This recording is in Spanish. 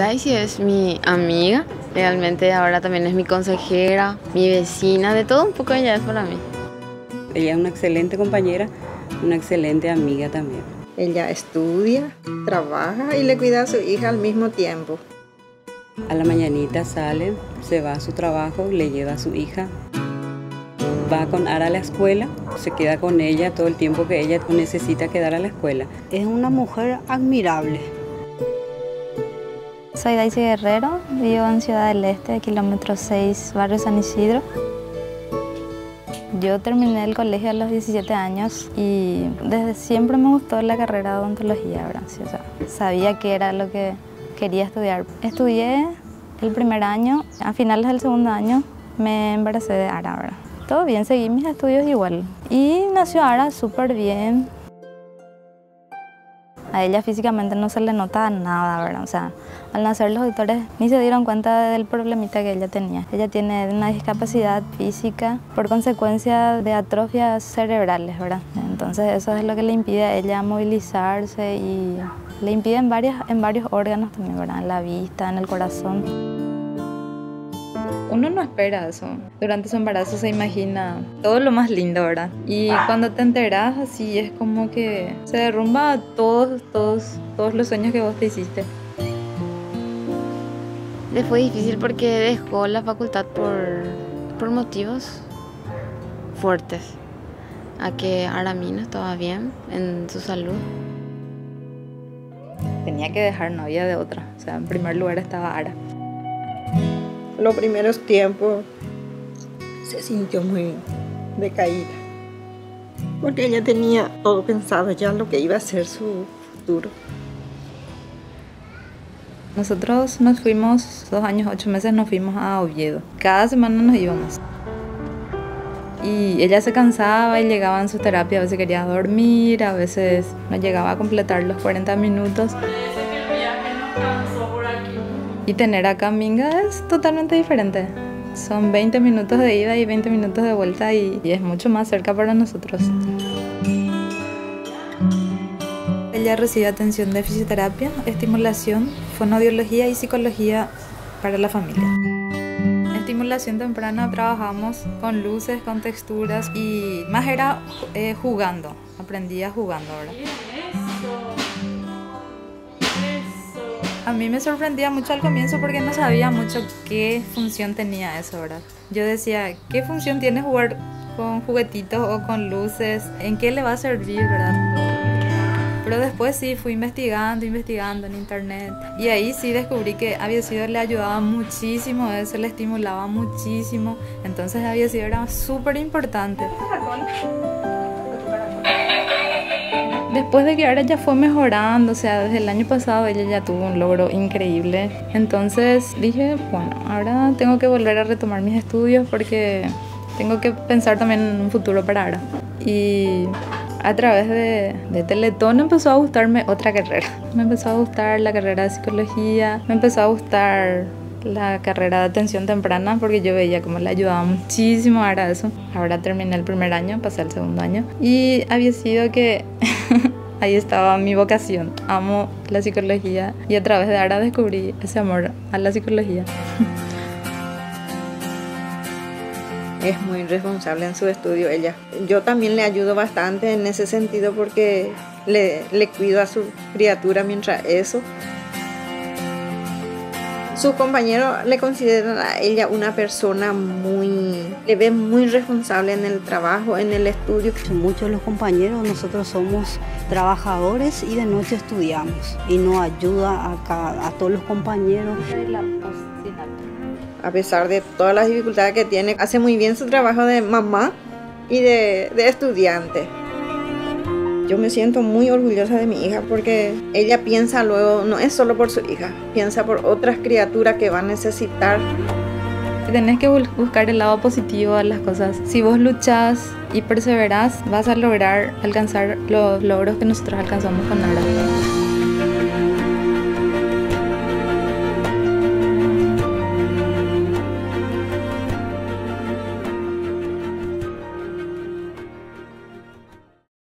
Daysi es mi amiga, realmente ahora también es mi consejera, mi vecina, de todo un poco ella es para mí. Ella es una excelente compañera, una excelente amiga también. Ella estudia, trabaja y le cuida a su hija al mismo tiempo. A la mañanita sale, se va a su trabajo, le lleva a su hija. Va con Ara a la escuela, se queda con ella todo el tiempo que ella necesita quedar a la escuela. Es una mujer admirable. Soy Daysi Guerrero, vivo en Ciudad del Este, kilómetro 6, barrio San Isidro. Yo terminé el colegio a los 17 años y desde siempre me gustó la carrera de odontología, ¿verdad? Sí, o sea, sabía que era lo que quería estudiar. Estudié el primer año, a finales del segundo año me embaracé de Ara, ¿verdad? Todo bien, seguí mis estudios igual. Y nació Ara súper bien. A ella físicamente no se le nota nada, ¿verdad? O sea, al nacer los doctores ni se dieron cuenta del problemita que ella tenía. Ella tiene una discapacidad física por consecuencia de atrofias cerebrales, ¿verdad? Entonces eso es lo que le impide a ella movilizarse y le impide en varios órganos también, ¿verdad? En la vista, en el corazón. Uno no espera eso. Durante su embarazo se imagina todo lo más lindo, ¿verdad? Y cuando te enteras así es como que se derrumba todos los sueños que vos te hiciste. Le fue difícil porque dejó la facultad por motivos fuertes. A que Aramina estaba bien en su salud. Tenía que dejar, no había de otra. O sea, en primer lugar estaba Ara. Los primeros tiempos se sintió muy decaída. Porque ella tenía todo pensado ya lo que iba a ser su futuro. Nosotros nos fuimos 2 años, 8 meses, nos fuimos a Oviedo. Cada semana nos íbamos. Y ella se cansaba y llegaba en sus terapias. A veces quería dormir, a veces no llegaba a completar los 40 minutos. Parece que el viaje nos cansó por aquí. Y tener acá a Minga es totalmente diferente. Son 20 minutos de ida y 20 minutos de vuelta y es mucho más cerca para nosotros. Ella recibe atención de fisioterapia, estimulación, fonoaudiología y psicología para la familia. En estimulación temprana trabajamos con luces, con texturas y más era jugando, aprendía jugando ahora. A mí me sorprendía mucho al comienzo porque no sabía mucho qué función tenía eso, ¿verdad? Yo decía, ¿qué función tiene jugar con juguetitos o con luces? ¿En qué le va a servir, verdad? Pero después sí, fui investigando en internet y ahí sí descubrí que Aviedo le ayudaba muchísimo, eso le estimulaba muchísimo, entonces Aviedo era súper importante. Después de que ahora ya fue mejorando, o sea, desde el año pasado ella ya tuvo un logro increíble, entonces dije, bueno, ahora tengo que volver a retomar mis estudios porque tengo que pensar también en un futuro para ahora. Y a través de Teletón empezó a gustarme otra carrera. Me empezó a gustar la carrera de psicología, me empezó a gustar la carrera de atención temprana porque yo veía cómo le ayudaba muchísimo a eso. Ahora terminé el primer año, pasé al segundo año y había sido que ahí estaba mi vocación. Amo la psicología y a través de Ara descubrí ese amor a la psicología. Es muy responsable en su estudio ella. Yo también le ayudo bastante en ese sentido porque le cuido a su criatura mientras eso. Sus compañeros le consideran a ella una persona le ven muy responsable en el trabajo, en el estudio. Muchos de los compañeros, nosotros somos trabajadores y de noche estudiamos. Y nos ayuda a todos los compañeros. A pesar de todas las dificultades que tiene, hace muy bien su trabajo de mamá y de estudiante. Yo me siento muy orgullosa de mi hija porque ella piensa luego, no es solo por su hija, piensa por otras criaturas que va a necesitar. Tenés que buscar el lado positivo de las cosas. Si vos luchás y perseverás, vas a lograr alcanzar los logros que nosotros alcanzamos con Ara.